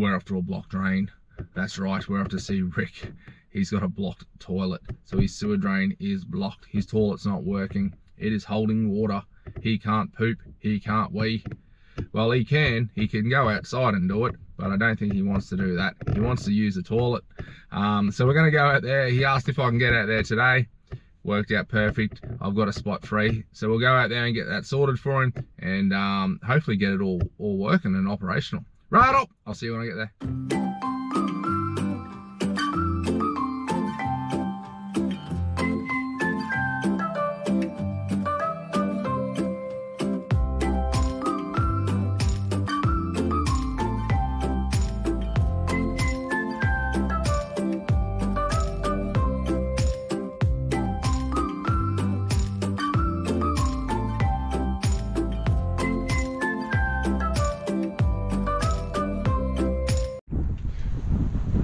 we're after a blocked drain. That's right, we're after see Rick. He's got a blocked toilet. So his sewer drain is blocked. His toilet's not working. It is holding water. He can't poop. He can't wee. Well, he can go outside and do it, but I don't think he wants to do that. He wants to use the toilet. So we're gonna go out there. He asked if I can get out there today. Worked out perfect. I've got a spot free. So we'll go out there and get that sorted for him and hopefully get it all working and operational. Right up, I'll see you when I get there.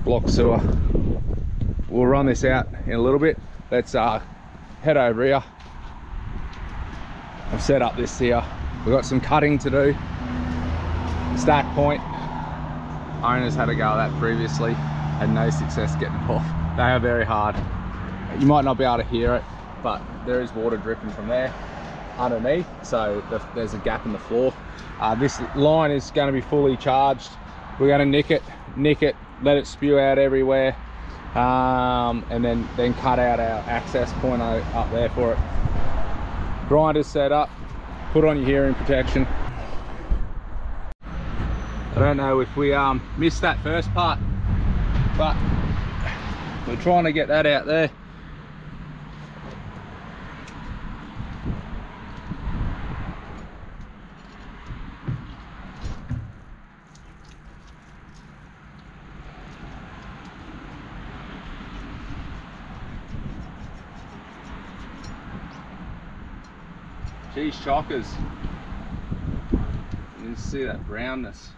Block sewer. We'll run this out in a little bit. Let's head over here. I've set up this here. We've got some cutting to do. Stack point. Owners had a go at that previously. Had no success getting it off. They are very hard. You might not be able to hear it, but there is water dripping from there underneath. So there's a gap in the floor. This line is going to be fully charged. We're going to nick it. Let it spew out everywhere, and then cut out our access point up there for it. Grinder's set up, put on your hearing protection. I don't know if we missed that first part, but we're trying to get that out there. These chockers, you can see that brownness.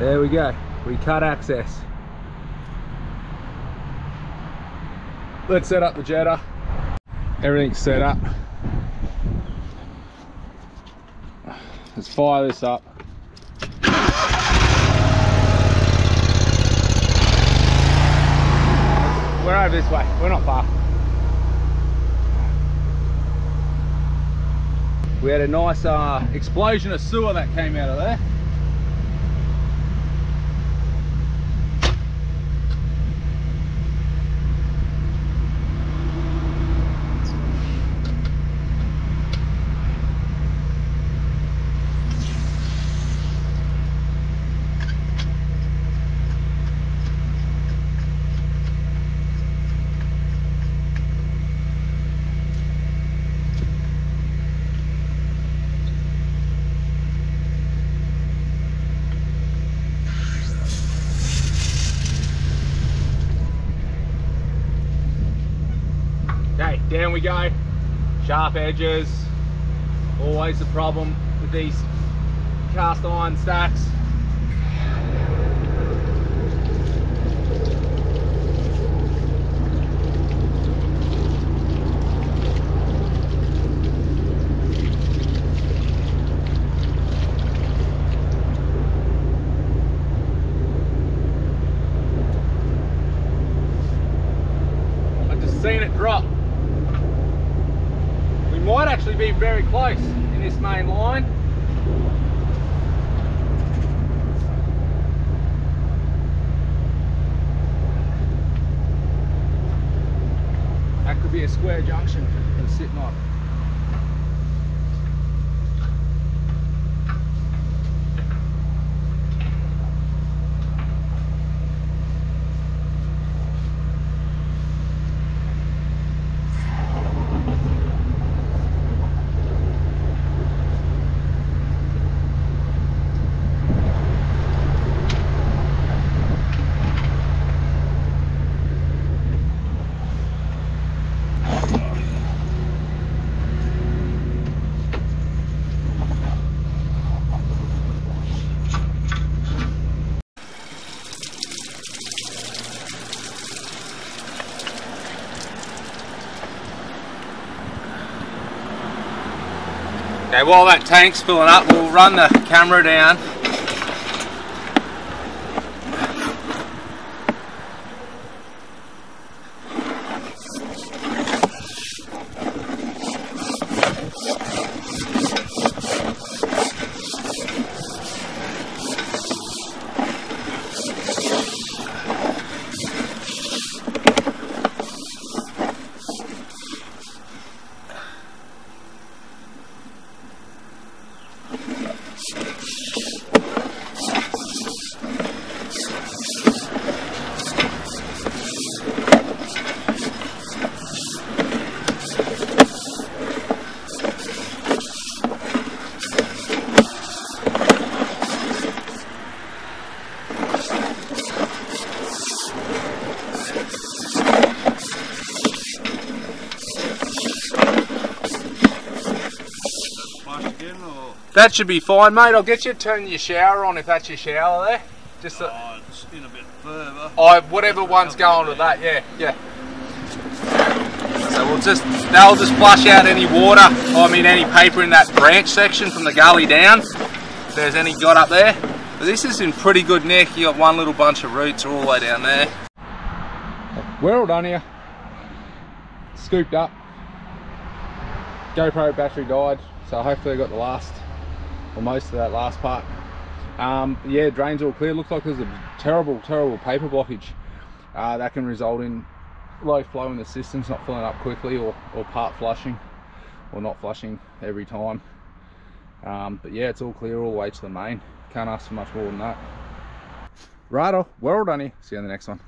There we go, we cut access. Let's set up the jetter. Everything's set up. Let's fire this up. We're over this way, we're not far. We had a nice explosion of sewer that came out of there. Down we go, sharp edges, always the problem with these cast iron stacks. I've just seen it drop. Might actually be very close in this main line. That could be a square junction and sitting on. Okay, while that tank's filling up, we'll run the camera down. That should be fine, mate. I'll get you to turn your shower on if that's your shower there. Just oh, it's in a bit further. Oh, whatever one's going with that, yeah, yeah. So we'll just, they'll just flush out any water, I mean any paper in that branch section from the gully down, if there's any got up there. But this is in pretty good nick. You got one little bunch of roots all the way down there. We're all done here. Scooped up. GoPro battery died, so hopefully I got the last, or most of that last part. Yeah, drain's all clear. Looks like there's a terrible paper blockage that can result in low flow in the system's not filling up quickly, or part flushing, or not flushing every time. But yeah, it's all clear all the way to the main. Can't ask for much more than that. Righto, we're all done here. See you on the next one.